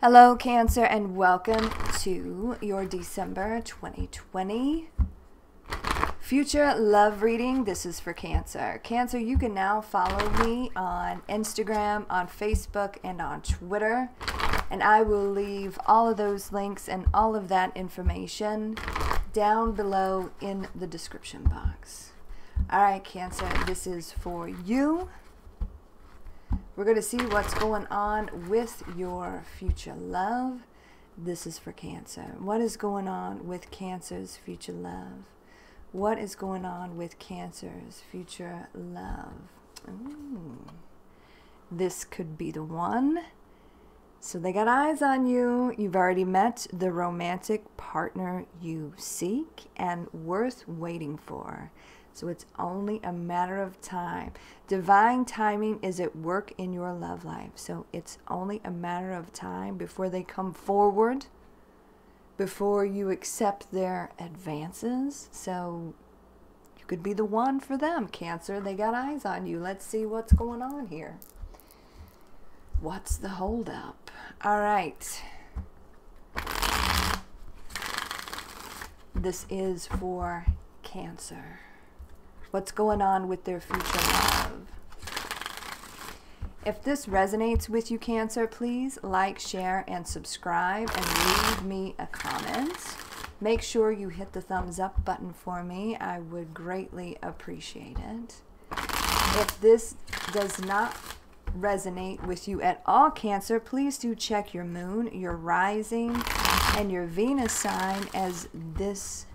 Hello, Cancer, and welcome to your December 2020 future love reading. This is for Cancer. Cancer, you can now follow me on Instagram, on Facebook, and on Twitter. And I will leave all of those links and all of that information down below in the description box. All right, Cancer, this is for you. We're going to see what's going on with your future love. This is for Cancer. What is going on with Cancer's future love? What is going on with Cancer's future love? Ooh. This could be the one. So they got eyes on you. You've already met the romantic partner you seek and worth waiting for. So it's only a matter of time. Divine timing is at work in your love life. So it's only a matter of time before they come forward, before you accept their advances. So you could be the one for them, Cancer. They got eyes on you. Let's see what's going on here. What's the holdup? All right. This is for Cancer. What's going on with their future love? If this resonates with you, Cancer, please like, share, and subscribe, and leave me a comment. Make sure you hit the thumbs up button for me. I would greatly appreciate it. If this does not resonate with you at all, Cancer, please do check your moon, your rising, and your Venus sign, as this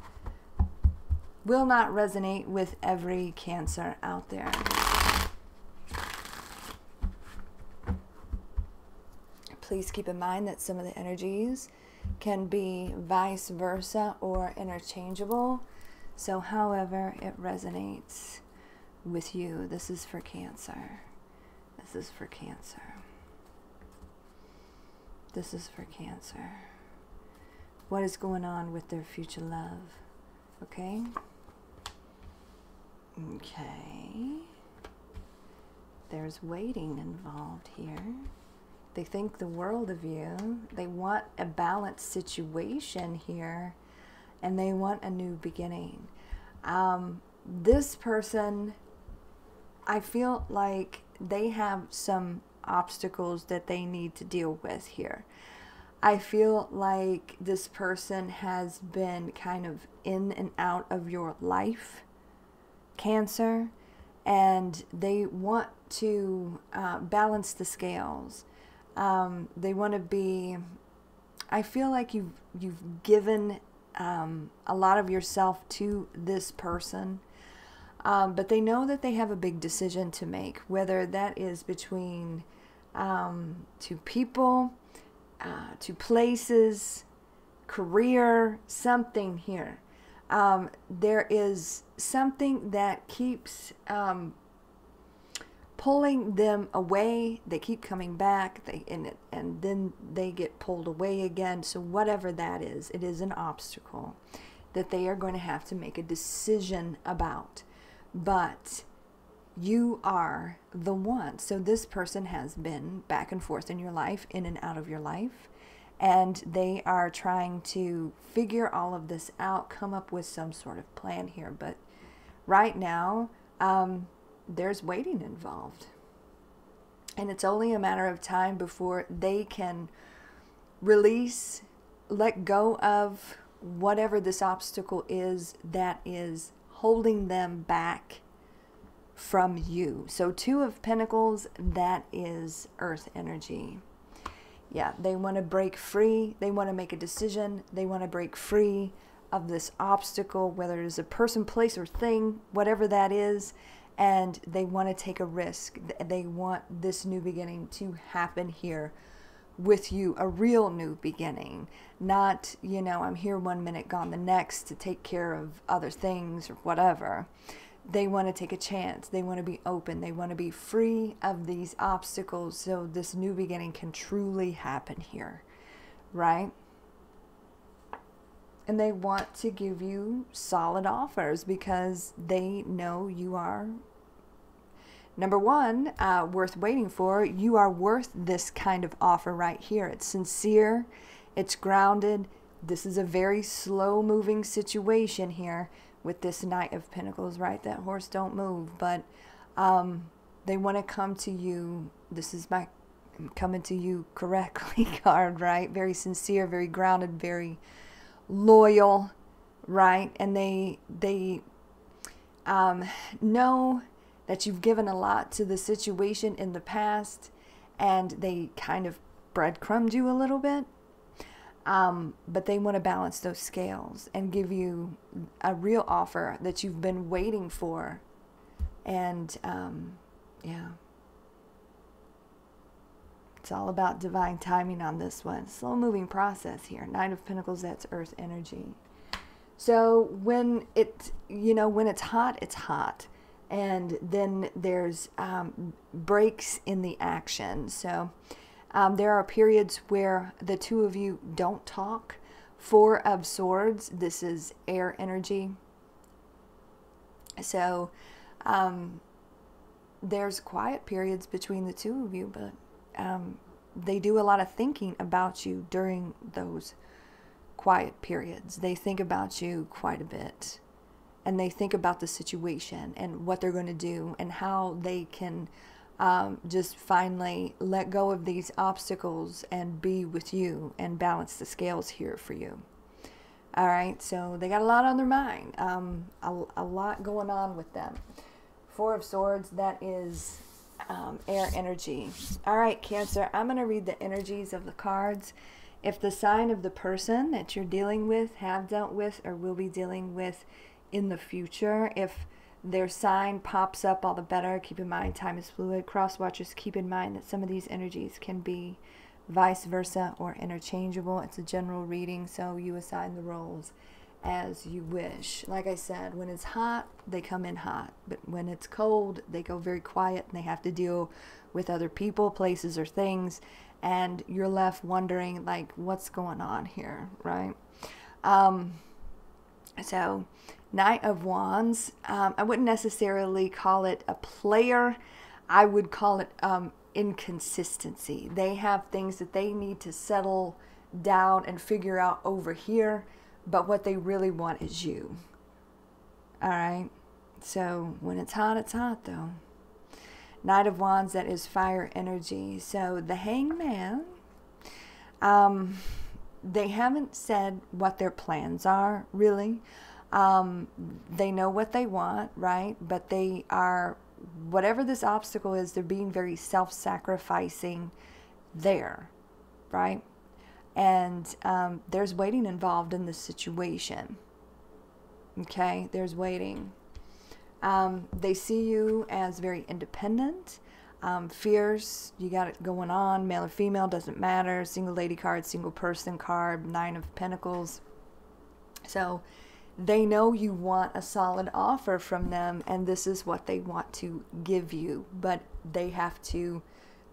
will not resonate with every Cancer out there. Please keep in mind that some of the energies can be vice versa or interchangeable. So however it resonates with you, this is for Cancer. This is for Cancer. This is for Cancer. What is going on with their future love? Okay. Okay. There's waiting involved here. They think the world of you. They want a balanced situation here, and they want a new beginning. This person, I feel like they have some obstacles that they need to deal with here. I feel like this person has been kind of in and out of your life, Cancer, and they want to balance the scales. They want to be, I feel like you've given a lot of yourself to this person, but they know that they have a big decision to make, whether that is between two people, two places, career, something here. There is something that keeps pulling them away. They keep coming back, and then they get pulled away again. So whatever that is, it is an obstacle that they are going to have to make a decision about. But you are the one. So this person has been back and forth in your life, in and out of your life, and they are trying to figure all of this out, come up with some sort of plan here. But right now, there's waiting involved. And it's only a matter of time before they can release, let go of whatever this obstacle is that is holding them back from you. So Two of Pentacles, that is earth energy. Yeah, they want to break free. They want to make a decision. They want to break free of this obstacle, whether it is a person, place, or thing, whatever that is, and they want to take a risk. They want this new beginning to happen here with you, a real new beginning, not, you know, I'm here one minute, gone the next to take care of other things or whatever. They want to take a chance. They want to be open. They want to be free of these obstacles so this new beginning can truly happen here, right? And they want to give you solid offers because they know you are Number one, worth waiting for. You are worth this kind of offer right here. It's sincere. It's grounded. This is a very slow-moving situation here with this Knight of Pentacles, right? That horse don't move, but they want to come to you. This is my coming to you correctly card, right? Very sincere, very grounded, very loyal, right? And they know that you've given a lot to the situation in the past, and they kind of breadcrumbed you a little bit, but they want to balance those scales and give you a real offer that you've been waiting for. And yeah, it's all about divine timing on this one. Slow moving process here. Nine of Pentacles, that's earth energy. So when it, you know, when it's hot, it's hot. And then there's breaks in the action. So there are periods where the two of you don't talk. Four of Swords, this is air energy. So there's quiet periods between the two of you, but they do a lot of thinking about you during those quiet periods. They think about you quite a bit. And they think about the situation and what they're going to do and how they can just finally let go of these obstacles and be with you and balance the scales here for you. All right, so they got a lot on their mind, a lot going on with them. Four of Swords, that is air energy. All right, Cancer, I'm going to read the energies of the cards. If the sign of the person that you're dealing with, have dealt with, or will be dealing with in the future, if their sign pops up, all the better. Keep in mind, time is fluid. Cross watchers, keep in mind that some of these energies can be vice versa or interchangeable. It's a general reading, so you assign the roles as you wish. Like I said, when it's hot, they come in hot, but when it's cold, they go very quiet, and they have to deal with other people, places, or things, and you're left wondering, like, what's going on here, right? So Knight of Wands, I wouldn't necessarily call it a player. I would call it inconsistency. They have things that they need to settle down and figure out over here, but what they really want is you. All right? So when it's hot though. Knight of Wands, that is fire energy. So the Hangman, they haven't said what their plans are, really. They know what they want, right? But they are, whatever this obstacle is, they're being very self-sacrificing there, right? And there's waiting involved in this situation, okay? There's waiting. They see you as very independent. Fierce, you got it going on, male or female, doesn't matter, single lady card, single person card, Nine of Pentacles. So they know you want a solid offer from them, and this is what they want to give you, but they have to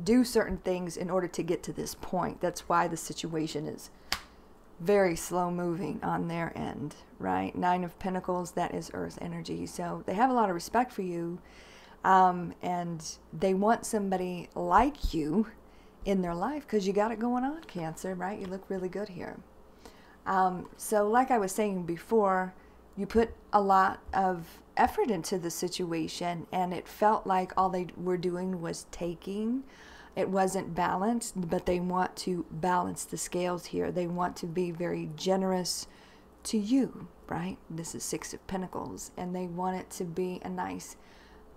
do certain things in order to get to this point. That's why the situation is very slow moving on their end, right? Nine of Pentacles, that is earth energy. So they have a lot of respect for you. And they want somebody like you in their life because you got it going on, Cancer, right? You look really good here. So like I was saying before, you put a lot of effort into the situation, and it felt like all they were doing was taking. It wasn't balanced, but they want to balance the scales here. They want to be very generous to you, right? This is Six of Pentacles, and they want it to be a nice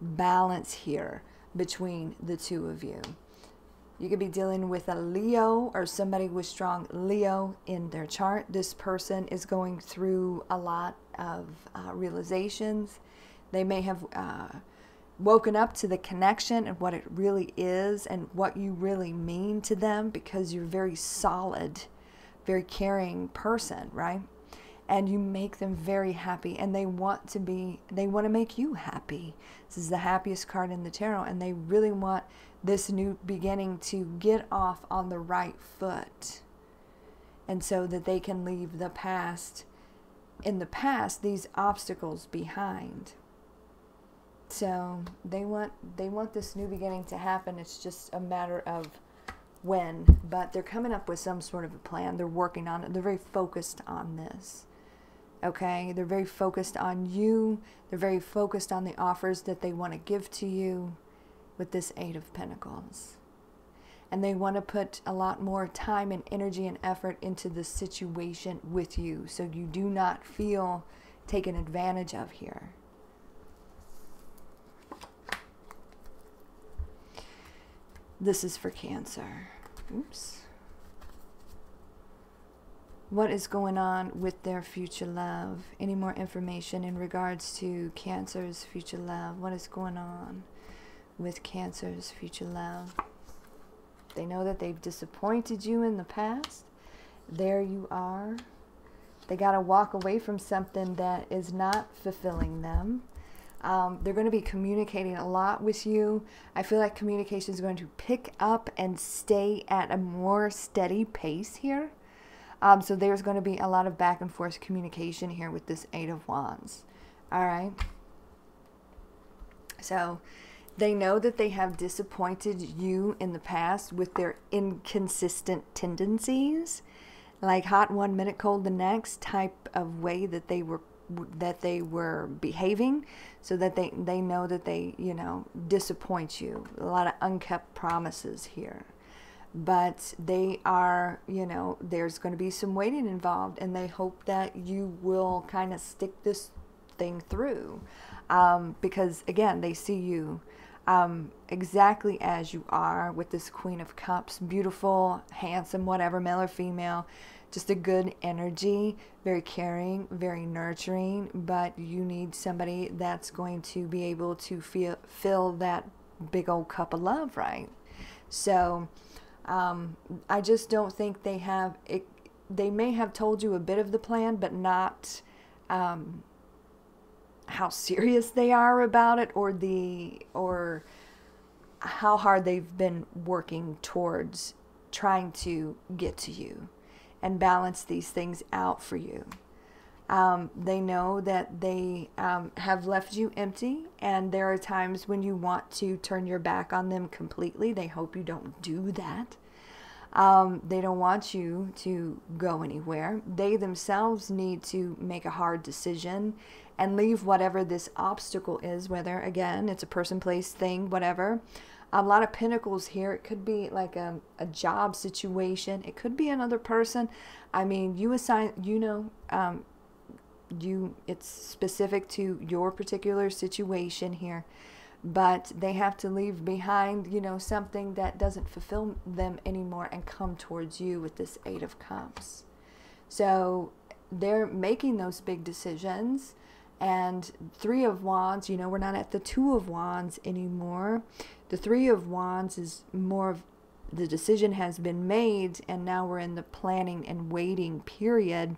balance here between the two of you. You could be dealing with a Leo or somebody with strong Leo in their chart. This person is going through a lot of realizations. They may have woken up to the connection and what it really is and what you really mean to them, because you're very solid, very caring person, right? And you make them very happy, and they want to make you happy. This is the happiest card in the tarot, and they really want this new beginning to get off on the right foot, and so that they can leave the past, these obstacles behind. So they want this new beginning to happen. It's just a matter of when. But they're coming up with some sort of a plan. They're working on it. They're very focused on this. Okay? They're very focused on you. They're very focused on the offers that they want to give to you with this Eight of Pentacles. And they want to put a lot more time and energy and effort into the situation with you, so you do not feel taken advantage of here. This is for Cancer. Oops. What is going on with their future love? Any more information in regards to Cancer's future love? What is going on with Cancer's future love? They know that they've disappointed you in the past. There you are. They got to walk away from something that is not fulfilling them. They're going to be communicating a lot with you. I feel like communication is going to pick up and stay at a more steady pace here. So there's going to be a lot of back and forth communication here with this Eight of Wands. All right. So they know that they have disappointed you in the past with their inconsistent tendencies, like hot one minute, cold the next type of way that they were behaving. So that they know that they, you know, disappoint you. A lot of unkept promises here. But they are, you know, there's going to be some waiting involved, and they hope that you will kind of stick this thing through, because again, they see you exactly as you are, with this Queen of Cups. Beautiful, handsome, whatever, male or female. Just a good energy, very caring, very nurturing, but you need somebody that's going to be able to fill that big old cup of love, right? So I just don't think they have it. They may have told you a bit of the plan, but not how serious they are about it, or how hard they've been working towards trying to get to you and balance these things out for you. They know that they have left you empty, and there are times when you want to turn your back on them completely. They hope you don't do that. They don't want you to go anywhere. They themselves need to make a hard decision and leave whatever this obstacle is, whether, again, it's a person, place, thing, whatever. A lot of Pentacles here. It could be like a job situation. It could be another person. I mean, you assign, you know, it's specific to your particular situation here, but they have to leave behind, you know, something that doesn't fulfill them anymore and come towards you with this Eight of Cups. So they're making those big decisions. And Three of Wands, you know, we're not at the Two of Wands anymore. The Three of Wands is more of the decision has been made, and now we're in the planning and waiting period.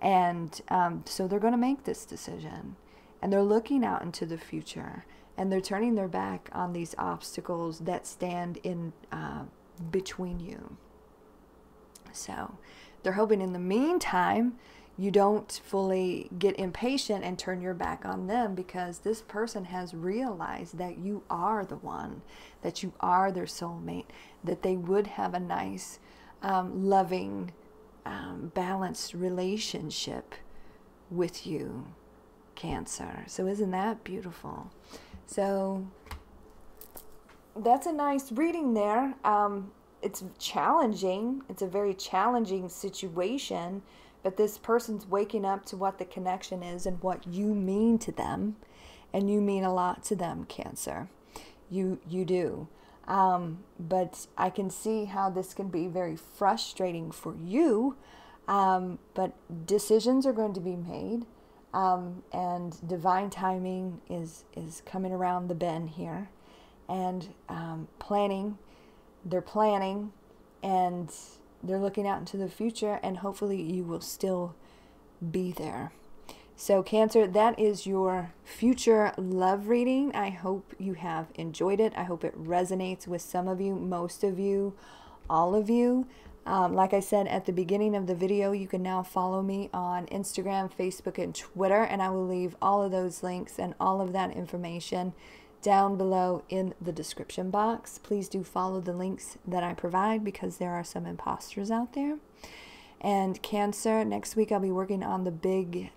And so they're going to make this decision, and they're looking out into the future, and they're turning their back on these obstacles that stand in between you. So they're hoping in the meantime you don't fully get impatient and turn your back on them, because this person has realized that you are the one, that you are their soulmate, that they would have a nice, loving, balanced relationship with you, Cancer. So isn't that beautiful? So that's a nice reading there. It's challenging. It's a very challenging situation. But this person's waking up to what the connection is and what you mean to them. And you mean a lot to them, Cancer. You do. But I can see how this can be very frustrating for you. But decisions are going to be made. And divine timing is coming around the bend here. And they're planning, and they're looking out into the future, and hopefully you will still be there. So Cancer, that is your future love reading. I hope you have enjoyed it. I hope it resonates with some of you, most of you, all of you. Like I said at the beginning of the video, you can now follow me on Instagram, Facebook, and Twitter, and I will leave all of those links and all of that information down below in the description box. Please do follow the links that I provide, because there are some imposters out there. And Cancer, next week I'll be working on the big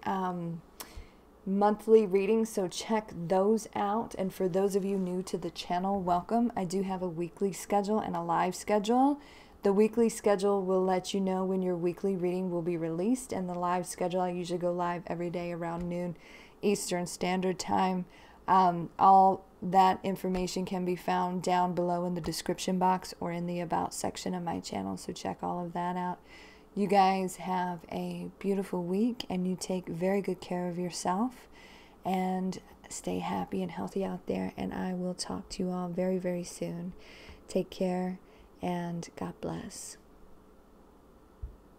monthly readings, so check those out. And for those of you new to the channel, welcome. I do have a weekly schedule and a live schedule. The weekly schedule will let you know when your weekly reading will be released, and the live schedule, I usually go live every day around noon Eastern Standard Time. All that information can be found down below in the description box or in the About section of my channel, so check all of that out. You guys have a beautiful week, and you take very good care of yourself, and stay happy and healthy out there, and I will talk to you all very, very soon. Take care, and God bless.